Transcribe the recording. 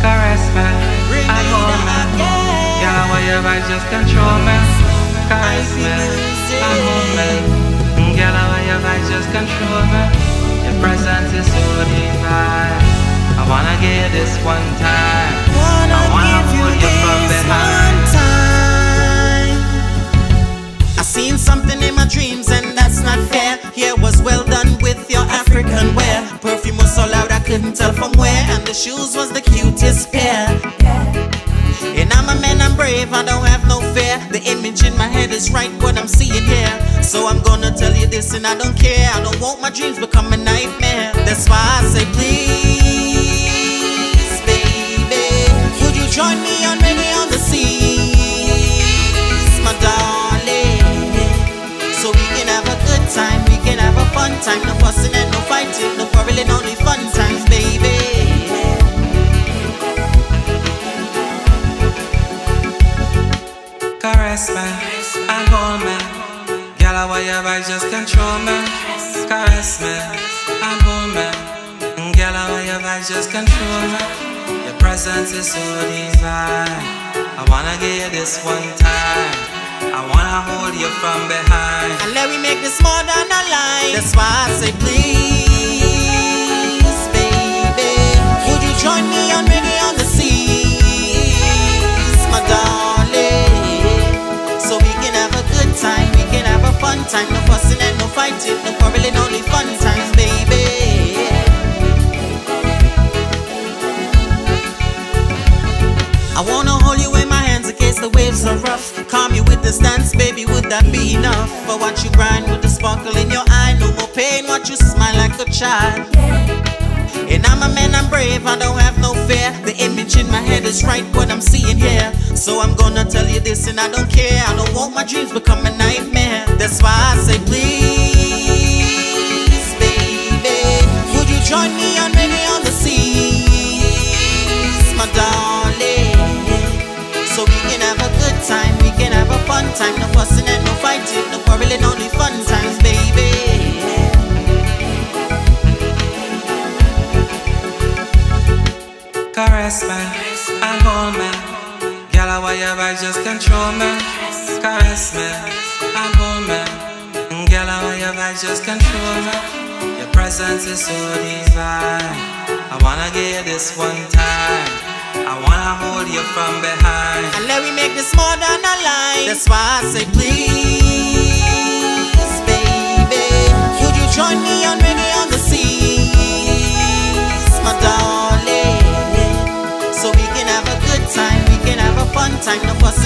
Caress meh, I'm home. Yeah, why your vibes just control me? Caress meh, I'm home. Yeah, why your vibes just control me? Your presence is so divine. I wanna get this one time. I wanna hold you from behind. I seen something in my dreams and that's not fair. Hair was well done with your African wear. Perfume was so loud I couldn't tell from where, and the shoes was the cutest pair. And I'm a man, I'm brave, I don't have no fear. The image in my head is right, what I'm seeing here. So I'm gonna tell you this and I don't care. I don't want my dreams become a nightmare. That's why I say please, baby, would you join me on Reggae on the Seas, my darling? So we can have a good time, we can have a fun time. No fussing and no fighting, no quarreling, only fun times, baby. Caress meh, and hold me. Girl, I want your vibes, just control me. Caress meh, and hold me. Girl, I want your vibes, just control me. Your presence is so divine. I wanna get this one time. I wanna hold you from behind. And let me make this more than a lie. That's why I say please, baby, would you join me on Reggae on the Seas, my darling? Time. We can have a fun time, no fussing and no fighting, no quarreling, only fun times, baby. I wanna hold you in my hands in case the waves are rough. Calm you with the stance, baby, would that be enough? For what you grind with the sparkle in your eye, no more pain, watch you smile like a child. And I'm a man, I'm brave, I don't have no fear. The image in my head is right, what I'm seeing here. So I'm gonna tell you this and I don't care. I don't want my dreams become a nightmare. That's why I say please, baby, would you join me on Reggae on the Seas, my darling? So we can have a good time, we can have a fun time. No fussing and no fighting, no quarreling, only fun times, baby. Caress meh, and hold me. Girl, I want your vibes, just control me. Caress meh, and hold me. Girl, I want your vibes, just control me. Your presence is so divine. I wanna get this one time. I wanna hold you from behind. And let me make this more than a lie. That's why I say please, baby, would you join me on Reggae on the Seas, my darling? So we can have a good time, we can have a fun time, no fuss.